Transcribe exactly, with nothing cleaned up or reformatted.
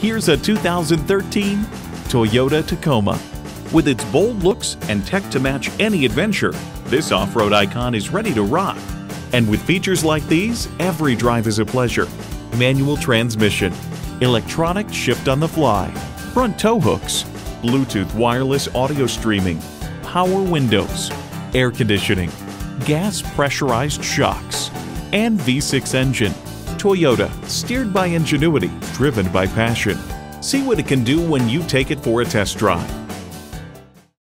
Here's a two thousand thirteen Toyota Tacoma. With its bold looks and tech to match any adventure, this off-road icon is ready to rock. And with features like these, every drive is a pleasure. Manual transmission, electronic shift on the fly, front tow hooks, Bluetooth wireless audio streaming, power windows, air conditioning, gas pressurized shocks, and V six engine. Toyota, steered by ingenuity, driven by passion. See what it can do when you take it for a test drive.